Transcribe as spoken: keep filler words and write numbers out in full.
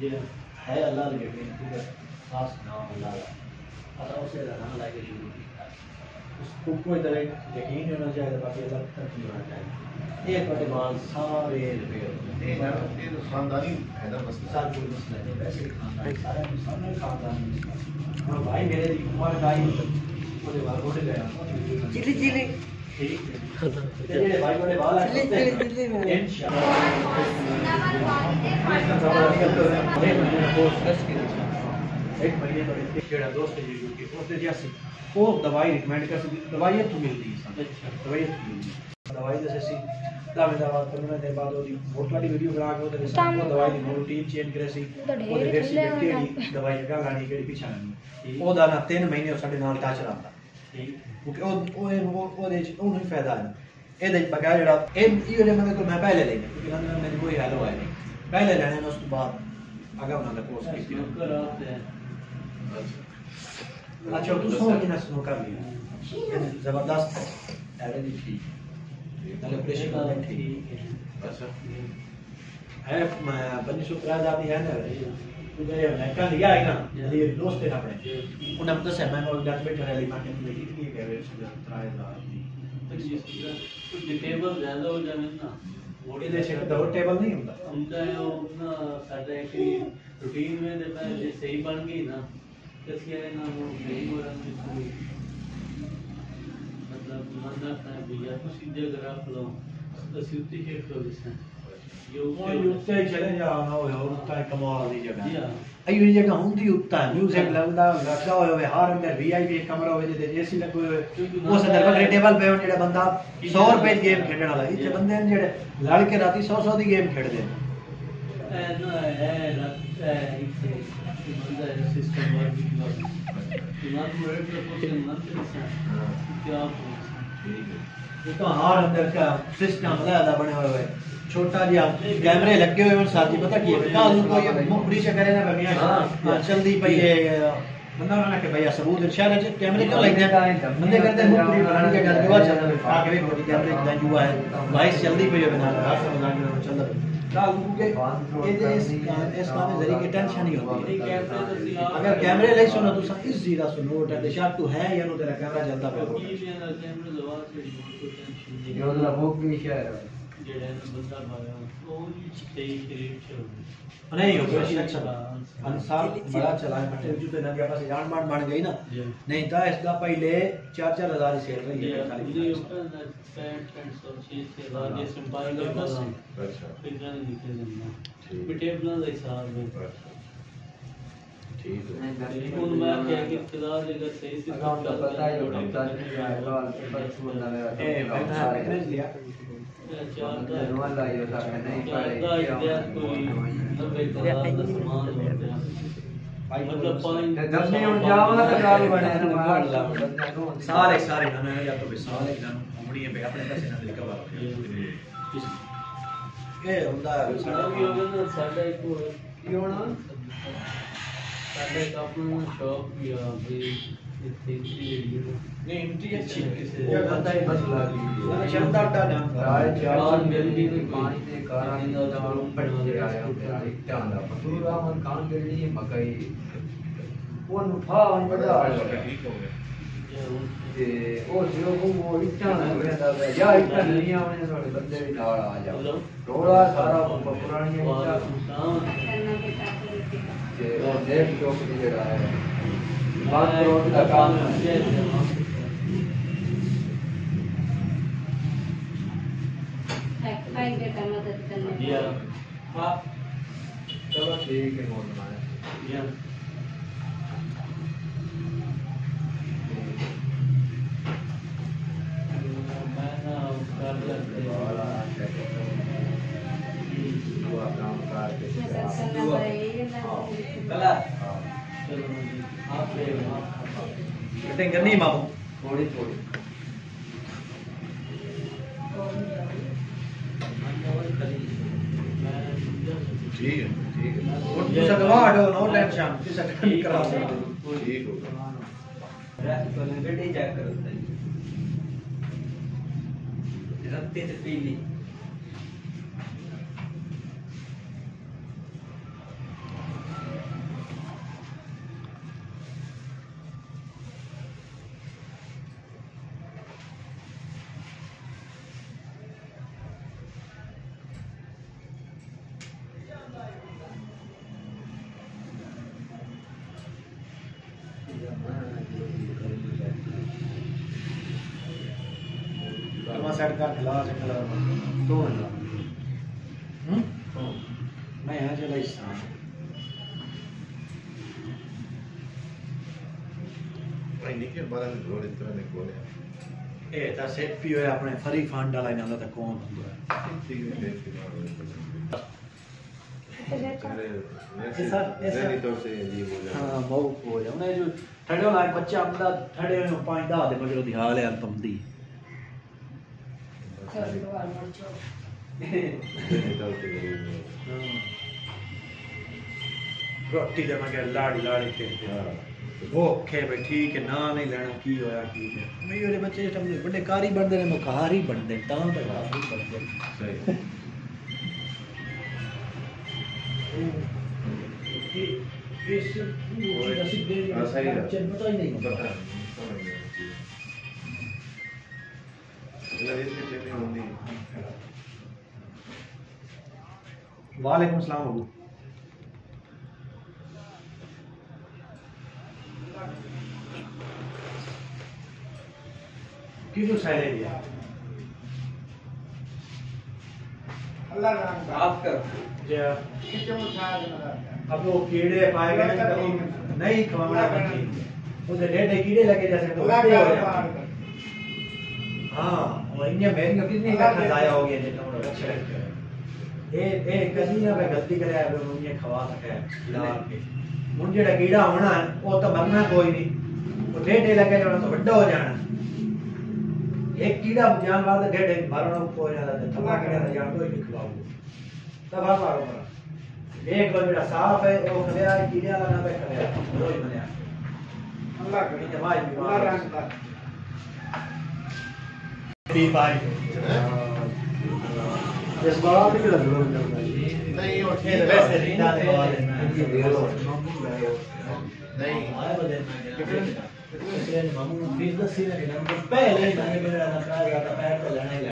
ये है अल्लाह रिलेटेड खास नाम अल्लाह अल्लाह उसे रहना लायक शुरू किया उसको कोई तरह यकीन होना चाहिए बाकी अल्लाह तक होना चाहिए एक बड़े बाल सारे रिपेयर ना ये तो खानदानी है ना बस सारा कोई मसला नहीं वैसे सारा सामने खानदानी और भाई मेरे उम्र का ही बोले बाल बोले गया चिली चिली तीन महीने चला क्योंकि वो वो वो वो देश उन्हें फायदा है ये देश पकाया जरा ये ये वाले मतलब तो मैं पहले लेने क्योंकि अंदर में मेरी कोई हाल हुआ नहीं पहले लेने ना उसके बाद आगे बनाने कोर्स किसी को कराते हैं अच्छा तू सोच कि ना सुनो कर लिया जबरदस्त एवरेज ठीक मतलब प्रेशर का ठीक अच्छा है बनी शुक्राज आती है ना उधर है ना कल लिया है ना ये दोस्त है अपने उन अपने से मैं और घर पे चले मार्केट में कमाल अयो ये जगह होंदी उत्ता म्यूजिक लगदा रखा होवे हार अंदर वीआईपी कमरा होवे जे एसी लगो उस अंदर बगरे टेबल पे जेड़ा बंदा सौ रुपए दी गेम खेलण वाला इते बंदे ने जेड़े लड़ के राती सौ सौ दी गेम खेलदे ए ना ए रात ए बंदा सिस्टम वर्क की बात मेरे प्रपोजल मत से क्या ये तो हार अंदर का सिस्टम ज्यादा बने हुए छोटा जी आप कैमरे लगे हुए और साथी पता की है काज कोई मुखरी से करे ना बगिया जल्दी पे बंदा ना के भैया सबूत इशारा से कैमरे क्यों लग जाता है बंदे करते हैं मुखरी बनाने के डर हुआ चल आगे कोई कैमरे का हुआ है बाइक जल्दी पे बना रहा समझ में चल रहा है ये इस इस काम में जरी की टेंशन ही होती है अगर कैमरे ले सुनो तो सब इस जीरा सुनो तो शायद तू है या नो तेरा कैमरा चलता पे कैमरा जवाब से ये वाला भूख की इशारा जेड़ा बंदा भाया वो तेईस क्रिएट हो नहीं हो गया अच्छा अंसार बड़ा चलाए मटे जो तो ना के पास यान मार बन गई ना नहीं था इसका पहले चार चार हज़ार ही सेल रही है खाली पैंसठ पैंसठ हज़ार ये सिंपल का बस अच्छा कितना निकल जाना बिटेबला हिसाब में ठीक है कौन बात क्या कि इब्तदा जगह सही से पता है डॉक्टर ने लाल पर सुन लगा ए मैंने लिया शौक भी नहीं इंट्री अच्छी है पता ही बस लगी शानदार डाला चार मिलनी में पानी के कारण और ऊपर हो गया एक डाला पूरा मन कान के लिए मकई वो नुफा और बड़ा ठीक हो गया ये और जो वो इतना है या इतना नहीं आने वाले बंदे भी डाल आ जाओ थोड़ा सारा पुरानी इच्छा के और देख जो के जरा है बात रोड का काम है फाइल का मदद करना दिया हां चलो ठीक है बोल रहा है दिया मैं ना कर सकते वाला वो काम कर के चला कटिंग करनी बाबू थोड़ी थोड़ी ठीक है ठीक है और जैसा दबाव दो नो टेंशन जैसा ठीक करा दो ठीक होगा रेस्ट करने बैठ ही चेक करते हैं रत्ते से पीली कलमा सेट कर गिलास कलर तो ना हम तो मैं यहां चला हिस्सा भाई निकल बाला में जोड़ इस तरह ने कोने ए ता सेपी होया अपने फरी फंड वाला इना दा कौन हुंदा ठीक है देखते हैं रोटी दे मैं लाड़ी लाड़ी भुखे भाई ठीक है ना नहीं लैना की होया की मेरे बच्चे बड़े कारी बनते हैं मुखारी बनते हैं वालेकुम सलाम। अल्लाह नाम माफ कर अब वो कीड़े पाए गए नहीं खवाना कीड़े लगे जैसे तो हाँ और इंडिया में कितने खजाया हो गया अच्छा ए ए कहीं ना कहीं गलती करे उन्हें खवा सके लाल के उन जेड़ा कीड़ा होना वो तो मरना कोई नहीं वो डेढ़ लगे जाना तो बड़ा हो जाना एक कीड़ा जानवर तो डेढ़ मारना हो जाता है थमा कीड़ा जानवर को ही खवाओ तब आप मारो मारो एक बार मेरा साफ है वो खलिया कीड़ा लगा पे खलिया रोज मने अल्लाह की दवाई बीमार पी पाई इस बार भी लग रहा है नहीं उठे वैसे रीना दे नहीं आए बदल कितने मामू बीस दस सीने नंबर पहले मैंने मेरा नकार का पैर तो लेना